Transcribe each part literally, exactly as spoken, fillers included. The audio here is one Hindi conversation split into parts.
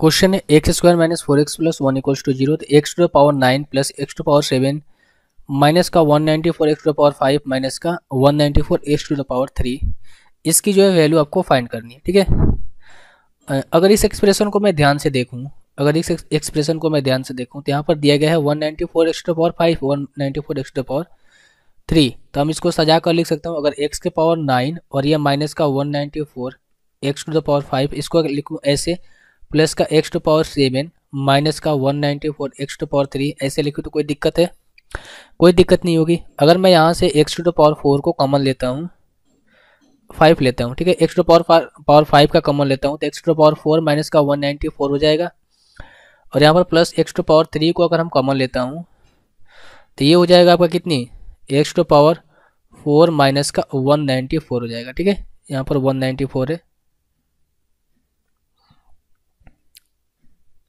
क्वेश्चन है x square minus four x plus one equals to zero. तो x to power nine plus x to power seven minus का one ninety four x to power five minus का one ninety four x to power three, इसकी जो है वैल्यू आपको फाइंड करनी है। ठीक है, अगर इस एक्सप्रेशन को मैं ध्यान से देखूँ अगर इस एक्सप्रेशन को मैं ध्यान से देखूँ तो यहाँ पर दिया गया है one ninety four x to power five one ninety four x to power three. तो हम इसको सजा कर लिख सकता हूँ, अगर एक्स के पावर नाइन और यह माइनस का one ninety four x to the power five, इसको लिखूँ ऐसे, प्लस का x to power seven minus का one ninety four x to power three, ऐसे लिखूँ तो कोई दिक्कत है? कोई दिक्कत नहीं होगी। अगर मैं यहाँ से x to the power four को कॉमन लेता हूँ, फाइव लेता हूँ, ठीक है, x to power power five का कॉमन लेता हूँ तो x to power four minus का वन नाइन्टी फोर हो जाएगा। और यहाँ पर plus x to power three को अगर हम कॉमन लेता हूँ तो ये हो जाएगा आपका कितनी, x to power four minus का वन नाइन्टी फोर हो जाएगा। ठीक है, यहाँ पर वन नाइन्टी फोर है,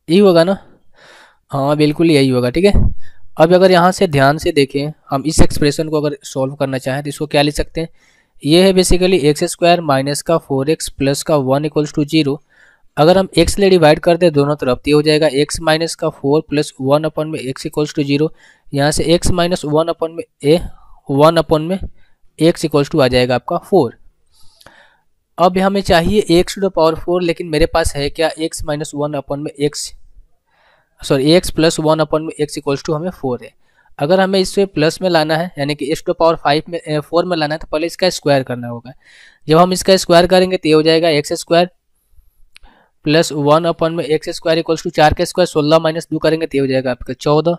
यही होगा ना? हाँ बिल्कुल यही होगा। ठीक है, अब अगर यहाँ से ध्यान से देखें, हम इस एक्सप्रेशन को अगर सॉल्व करना चाहें तो इसको क्या लिख सकते हैं? ये है बेसिकली एक्स स्क्वायर माइनस का फोर एक्स प्लस का वन इक्वल्स टू जीरो। अगर हम एक्स ले डिवाइड कर दें दोनों तरफ तो ये हो जाएगा एक्स माइनस का फोर प्लस वन अपन में एक्स इक्वल्स टू जीरो। यहाँ से एक्स माइनस वन अपन में ए वन अपन में एक्स इक्वल्स टू आ जाएगा आपका फोर। अब हमें चाहिए x to the power four, लेकिन मेरे पास है क्या, एक्स माइनस वन अपन में x sorry x plus one अपन में एक्स इक्वल्स टू हमें फोर है। अगर हमें इससे प्लस में लाना है, यानी कि एक्स टू पावर फाइव में फोर में लाना है, तो पहले इसका स्क्वायर करना होगा। जब हम इसका स्क्वायर करेंगे तो ये हो जाएगा एक्स स्क्वायर प्लस वन अपन में एक्स स्क्वायर इक्वल्स टू चार का स्क्वायर सोलह माइनस दो करेंगे तो ये हो जाएगा आपका चौदह।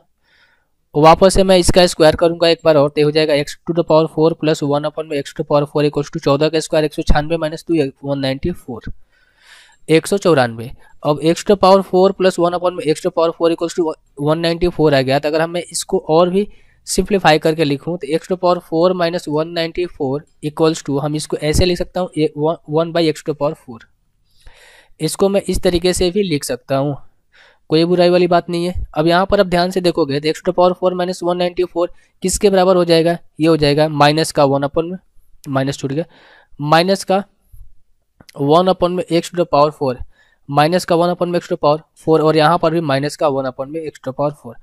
वापस से मैं इसका स्क्वायर करूंगा एक बार और, तो हो जाएगा x to the power four plus one अपन में x to power four equals to चौदह का स्क्वायर एक सौ छियानवे minus two one ninety four एक सौ चौरानवे। अब x to power four plus one अपन में x to power four equals to one ninety four आ गया। तो अगर हम मैं इसको और भी सिंप्लीफाई करके लिखूँ तो x to power four minus one ninety four equals to हम इसको ऐसे लिख सकता हूँ one by x to power four. इसको मैं इस तरीके से भी लिख सकता हूँ, कोई बुराई वाली बात नहीं है। अब यहाँ पर आप ध्यान से देखोगे तो x to power four minus one ninety four किसके बराबर हो जाएगा, ये हो जाएगा माइनस का वन अपन में माइनस छूट गया माइनस का वन अपन में x to power four minus का वन अपन में एक्स टू पावर फोर और यहाँ पर भी माइनस का वन अपन में एक्स टू पावर फोर।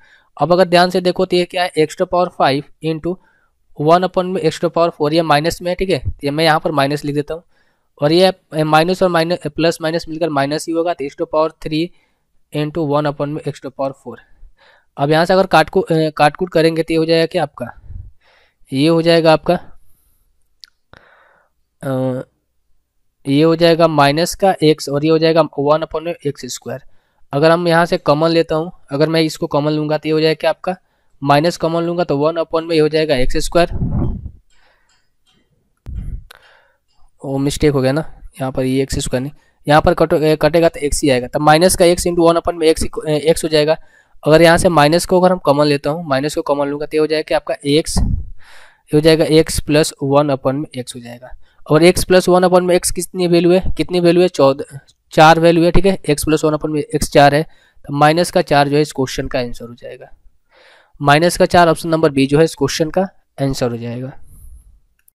अब अगर ध्यान से देखो तो ये क्या है, x to power five into one अपन में एक्स टू पावर फोर, ये माइनस में है। ठीक है, ये मैं यहाँ पर माइनस लिख देता हूँ और ये माइनस और माइनस प्लस माइनस मिलकर माइनस ही होगा। तो x to power three into one अपन में एक्स टू पावर फोर। अब यहाँ से अगर काट को काट कूट करेंगे तो ये हो जाएगा क्या आपका, ये हो जाएगा आपका आ, ये हो जाएगा माइनस का एक्स और ये हो जाएगा वन अपन में एक्स स्क्वायर। अगर हम यहाँ से कॉमन लेता हूँ, अगर मैं इसको कॉमन लूँगा तो ये हो जाएगा क्या आपका, माइनस कॉमन लूँगा तो वन अपन में ये हो जाएगा एक्स स्क्वायर। वो मिस्टेक हो गया ना, यहाँ पर ये एक्स स्क्वायर नहीं, यहाँ पर कट कटेगा तो एक्स ही आएगा। तो माइनस का एक्स इंटू वन अपन में एक्स एक्स हो जाएगा। अगर यहाँ से माइनस को अगर हम कॉमन लेता हूँ, माइनस को कॉमन लूँगा तो ये हो जाएगा आपका एक्स, ये हो जाएगा एक्स प्लस वन अपन में एक्स हो जाएगा। और x प्लस वन अपन में x कितनी वैल्यू है, कितनी वैल्यू है, चौदह चार वैल्यू है। ठीक है, x प्लस वन अपन में x चार है। तो माइनस का चार जो है इस क्वेश्चन का आंसर हो जाएगा। माइनस का चार ऑप्शन नंबर बी जो है इस क्वेश्चन का आंसर हो जाएगा।